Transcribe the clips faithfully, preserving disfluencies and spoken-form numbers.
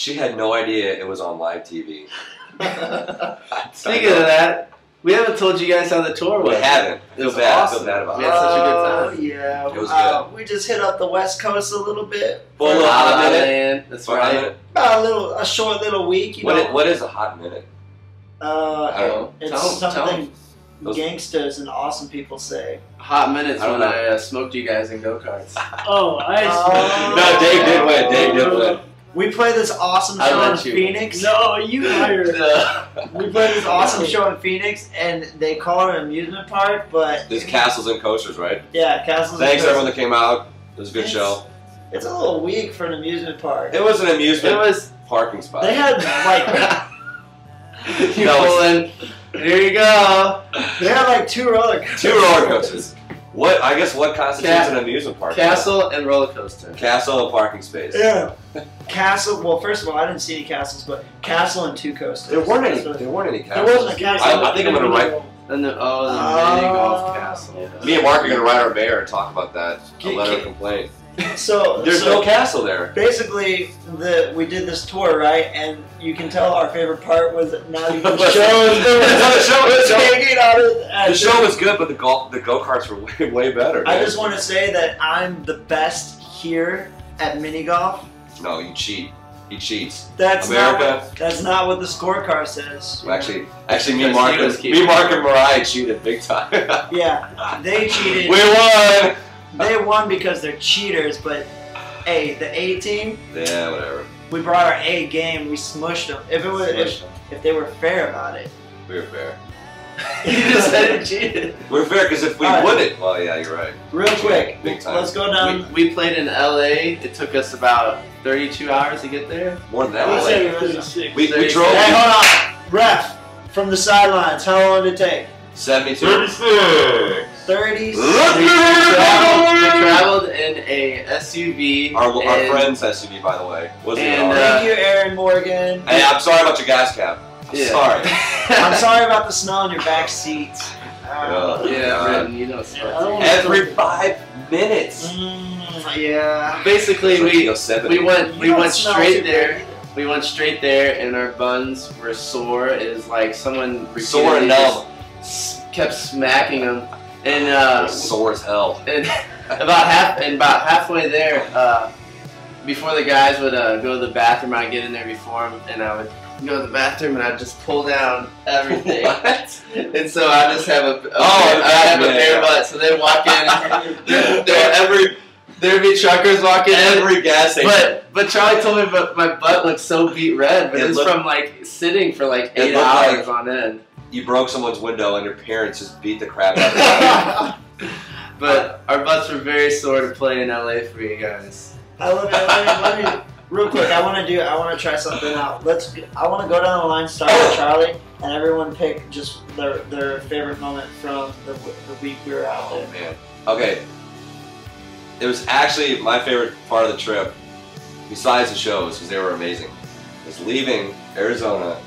She had no idea it was on live T V. Speaking of that, we haven't told you guys how the tour was. We haven't. It was awesome. Bad about we had such a good time. Oh, yeah. It was uh, good. We just hit up the West Coast a little bit. For a little hot minute. That's right. About a little, a short little week. You what, know? It, what is a hot minute? Uh, I don't it, know. It's tell something. Them. Those gangsters and awesome people say. Hot minutes I when know. I uh, smoked you guys in go-karts. Oh, I smoked. No, Dave did win. Dave did win. We played this awesome show in Phoenix. No, you hired it. We played this awesome show in Phoenix, and they call it an amusement park, but... There's castles and coasters, right? Yeah, castles Thanks and coasters. Thanks everyone that came out. It was a good it's, show. It's a little weak for an amusement park. It was an amusement it was, parking spot. They had, like... you no, here you go. They have like two roller coasters. Two roller coasters. What I guess what constitutes Cat, an amusement park? Castle right? and roller coaster. Castle and parking space. Yeah. Castle. Well, first of all, I didn't see any castles, but castle and two coasters. There weren't any. So, there weren't any castles. There wasn't a castle. I, I think I'm gonna write. And the, oh, the uh, mini golf castle. Yeah. Me and Mark are gonna write our mayor and talk about that. Get, a letter of complaint. So there's so no castle there. Basically, the we did this tour, right? And you can tell our favorite part was now you can show the show was hanging out at the show was good, but the golf the go karts were way way better. I man. just want to say that I'm the best here at mini golf. No, you cheat. He cheats. That's America. Not what, that's not what the scorecard says. Well, actually, actually, me, Mark, and, me, Mark, and Mariah cheated big time. Yeah, they cheated. We won. They won because they're cheaters, but hey, the A team. Yeah, whatever. We brought our A game. We smushed them. If it was, if, if they were fair about it. We were fair. You just said it cheated. We're fair because if we right. wouldn't, well, yeah, you're right. Real quick, yeah, big time. Let's go down. We, we played in L A. It took us about thirty-two hours to get there. More than that. L A. thirty-six. We, we drove. Hey, hold on, ref from the sidelines. How long did it take? seventy-two. thirty-six. thirty. So we traveled in a S U V. Our, our friend's S U V, by the way. Was and, it thank you, Aaron Morgan. Hey, I'm sorry about your gas cap. I'm yeah. sorry. I'm sorry about the smell in your back seat. Uh, yeah, yeah Britain, you know, yeah, every five minutes. Mm, yeah. Basically, we we went we went straight there. We went straight there, and our buns were sore. It was like someone sore and numb. Kept smacking them. And uh, sore as hell. And about half, and about halfway there, uh, before the guys would uh, go to the bathroom, I'd get in there before them, and I would go to the bathroom and I'd just pull down everything. What? And so I just have a, a oh, I have man. a bare butt. So they walk in, they're, they're every. There'd be truckers walking every in. gas station. But but Charlie told me, but my butt looked so beat red, but it, it looked, was from like sitting for like eight hours like, on end. You broke someone's window and your parents just beat the crap out of you. But our butts were very sore to play in L A for you guys. I love it. Let me, let me, real quick, I want to do. I want to try something out. Let's. I want to go down the line, start with Charlie, and everyone pick just their their favorite moment from the, the week we were out there. Oh man. Okay. It was actually my favorite part of the trip, besides the shows, because they were amazing. I was leaving Arizona.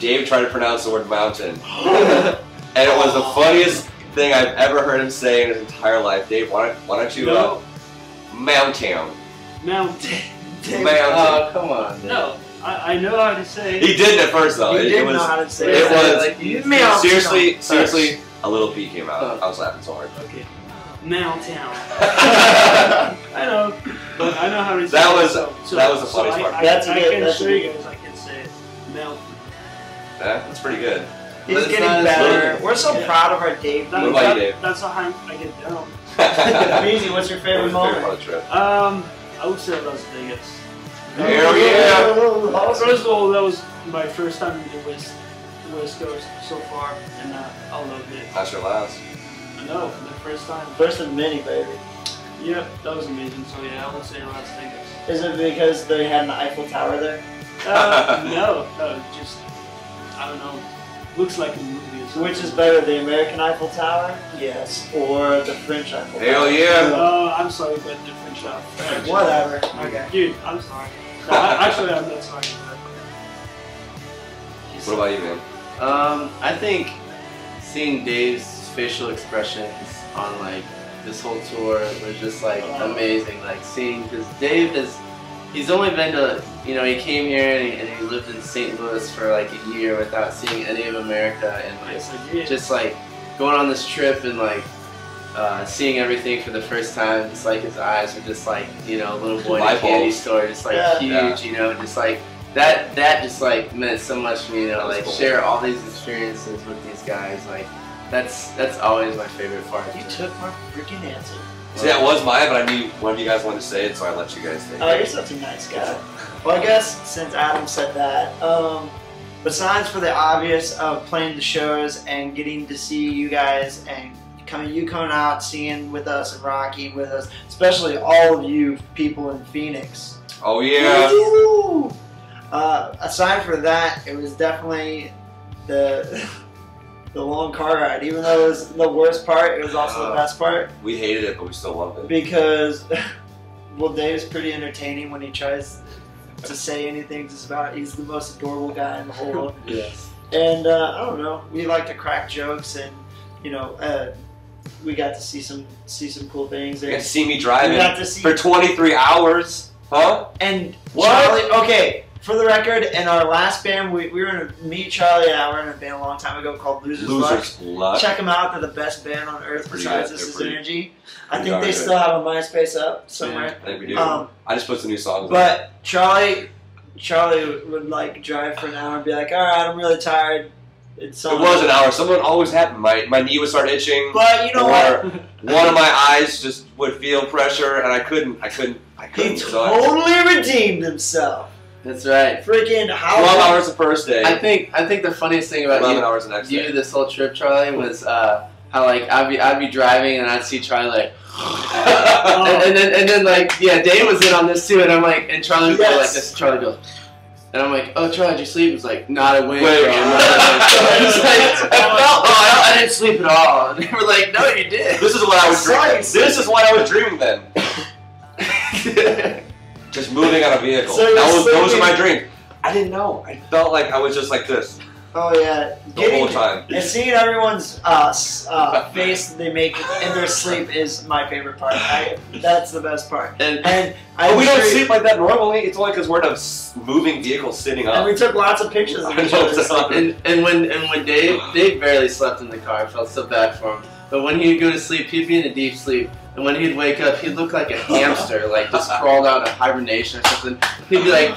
Dave tried to pronounce the word mountain. And it was the funniest thing I've ever heard him say in his entire life. Dave, why don't, why don't you... No. Uh, mountain. Mountain. Mountain. Oh, come on. Dave. No, I, I know how to say... He didn't at first, though. He it, did it was, know how to say it. It was... Like, it was seriously, seriously, a little pee came out. Oh. I was laughing so hard. Okay. Mountain. I know, but I know how to say that was, it. So, that was the funniest so part. I, I, that's I, good, I can show you guys I can say it. Mountain. Yeah, that's pretty good. He's getting better. Good. We're so yeah. proud of our Dave. What about you, Dave? That's how I get down. Amazing. What's your favorite moment? Favorite trip? Um, I would say Las Vegas. Here we go. First of all, that was my first time in the West, the West Coast so far, and uh, I loved it. That's your last? No, the first time. First of many, baby. Yep, that was amazing. So yeah, I would say Las Vegas. Is it because they had an Eiffel Tower there? Uh, no, no, just. I don't know. Looks like a movie. Which is better, the American Eiffel Tower? Yes. Or the French Eiffel Tower? Hell yeah! Oh, I'm sorry, but the French Eiffel Tower. Whatever. Okay. Dude, I'm sorry. No, I, actually, I'm not sorry. What about you, man? Um, I think seeing Dave's facial expressions on like this whole tour was just like amazing. Like seeing because Dave is he's only been to, you know, he came here and he, and he lived in Saint Louis for like a year without seeing any of America, and like, yes, I did. Just like going on this trip and like uh, seeing everything for the first time, just like his eyes were just like, you know, a little boy in a candy store, just like yeah, huge, yeah. you know, just like that, that just like meant so much to me, you know, like cool. share all these experiences with these guys, like that's, that's always my favorite part. You took my freaking answer. See, that was mine, but I knew one of you guys wanted to say it, so I let you guys think. Oh, you're such a nice guy. Well, I guess since Adam said that, um, besides for the obvious of playing the shows and getting to see you guys and coming, you coming out, seeing with us and rocking with us, especially all of you people in Phoenix. Oh yeah. Uh, aside for that, it was definitely the. The long car ride, even though it was the worst part, it was also uh, the best part. We hated it, but we still loved it. Because, well, Dave's pretty entertaining when he tries to say anything just about it. He's the most adorable guy in the whole world. Yes. And, uh, I don't know, we like to crack jokes and, you know, uh, we got to see some see some cool things. You got to see me driving got to see for twenty-three hours. Huh? And what? Charlie, okay. For the record, in our last band, we, we were in a, me, Charlie, and I were in a band a long time ago called Losers, Losers Luck. Luck. Check them out. They're the best band on earth besides This Is Energy. I think they still have a MySpace up somewhere. Yeah, I think we do. Um, I just put some new songs but on. But Charlie, Charlie would like drive for an hour and be like, all right, I'm really tired. It's it was an hour. Someone always happened. My, my knee would start itching. But you know what? One of my eyes just would feel pressure, and I couldn't. I couldn't. I couldn't. He totally so I, redeemed himself. That's right. Freaking how Eleven hours the first day. I think I think the funniest thing about Eleven you, hours the next you day. this whole trip, Charlie, was uh, how like I'd be I'd be driving and I'd see Charlie like, oh. and, and then and then like yeah, Dave was in on this too, and I'm like, and Charlie would yes. go like this, Charlie goes, and I'm like, oh Charlie, did you sleep? He's like, not a wink. Wait, I didn't sleep at all. And they were like, no, you did. This is what I was dreaming. This is what I was dreaming then. Just moving on a vehicle. So that was, those are my dreams. I didn't know. I felt like I was just like this. Oh yeah. The Getting, whole time. And seeing everyone's uh, uh, face they make in their sleep is my favorite part. I, that's the best part. And, and I we don't sleep like that normally. It's only because we're in a moving vehicle sitting up. And we took lots of pictures of each other. And, and when and when Dave Dave barely slept in the car, I felt so bad for him. But when he'd go to sleep, he'd be in a deep sleep. And when he'd wake up, he'd look like a hamster, like just crawled out of hibernation or something. He'd be like,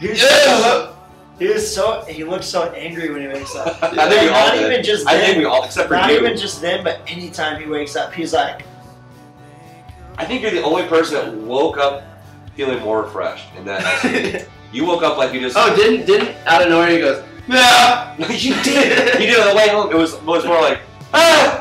he was, so, he was so he looked so angry when he wakes up. I think like, we all not did. even just then, I think we all except for not you. even just then, but anytime he wakes up, he's like. I think you're the only person that woke up feeling more refreshed in that night. You woke up like you just. Oh, didn't didn't out of nowhere he goes. No, you did. You did on the way home. It was it was more like ah.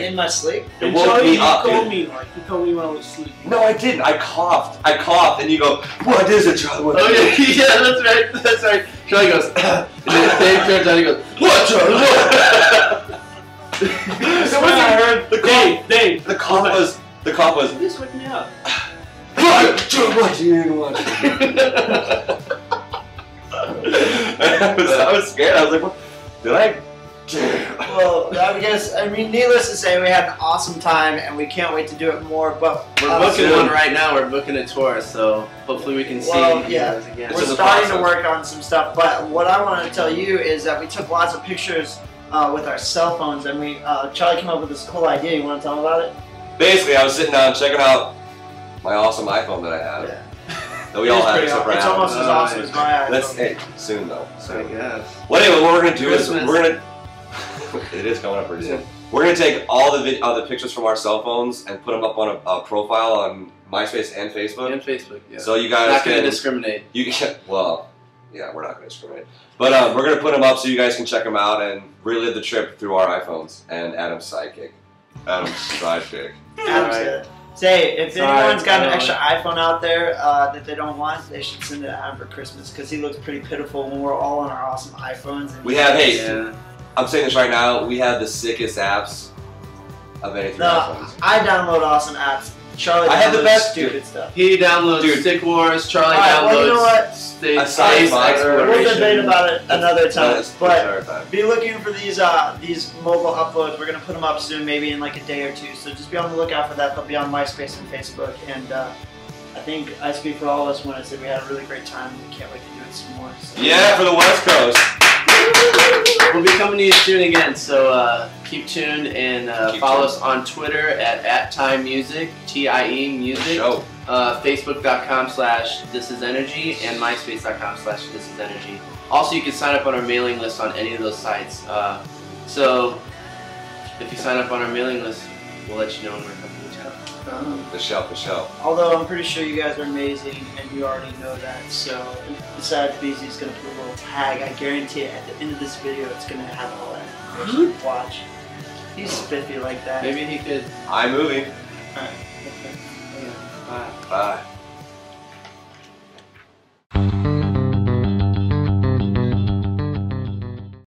In my sleep? It woke me up. You told me, like, you told me when I was sleeping. No, I didn't. I coughed. I coughed, and you go, what is it, Charlie? What oh, yeah, yeah, that's right. That's right. Charlie goes, and then Dave turns out and he goes, what, Charlie? So when I heard the cough, Dave, the cough was, the cough was, this woke me up. What, Charlie? What, you didn't watch I was, I was scared. I was like, what? Did I? Well, I guess, I mean, needless to say, we had an awesome time, and we can't wait to do it more, but... We're booking one right now, we're booking a tour, so hopefully we can see well, you yeah. guys again. We're starting to work on some stuff, but what I want to tell you is that we took lots of pictures uh, with our cell phones, and we uh, Charlie came up with this cool idea. You want to tell him about it? Basically, I was sitting down checking out my awesome iPhone that I have. Yeah. That we all have, except for Adam. It's almost as awesome as my iPhone. That's it. Soon, though. Soon. I guess. Well, anyway, what we're going to do is we're going to... It is coming up pretty soon. Yeah. We're gonna take all the vid uh, the pictures from our cell phones and put them up on a, a profile on MySpace and Facebook. And Facebook, yeah. So you guys not can, gonna discriminate. You can, well, yeah, we're not gonna discriminate. But um, we're gonna put them up so you guys can check them out and relive the trip through our iPhones and Adam's sidekick. Adam's sidekick. Adam's right. Say, if Sorry, anyone's got an extra iPhone out there uh, that they don't want, they should send it to Adam for Christmas because he looks pretty pitiful when we're all on our awesome iPhones. And we have hate. Yeah. I'm saying this right now, we have the sickest apps of anything. No, I download awesome apps. Charlie I have the best stupid dude. stuff. He downloads dude. Stick Wars, Charlie right, downloads well, you know what? Space, space exploration. We'll debate about it another time. But be looking for these uh, these mobile uploads. We're going to put them up soon, maybe in like a day or two. So just be on the lookout for that. They'll be on MySpace and Facebook. And uh, I think I speak for all of us when I said we had a really great time. We can't wait to do it some more. So. Yeah, for the West Coast. We'll be coming to you soon again, so uh, keep tuned and uh, keep follow tuned. us on Twitter at, at TIemusic, T I E music, uh, Facebook dot com slash This Is Energy, and MySpace dot com slash This Is Energy. Also, you can sign up on our mailing list on any of those sites. Uh, so, if you sign up on our mailing list, we'll let you know when we're coming. Um, the show, the show. Although I'm pretty sure you guys are amazing and you already know that, so besides B Z is going to put a little tag, I guarantee it, at the end of this video it's going to have all that. Mm-hmm. Watch. He's spiffy like that. Maybe he could. iMovie. Alright. Okay. Bye. Bye.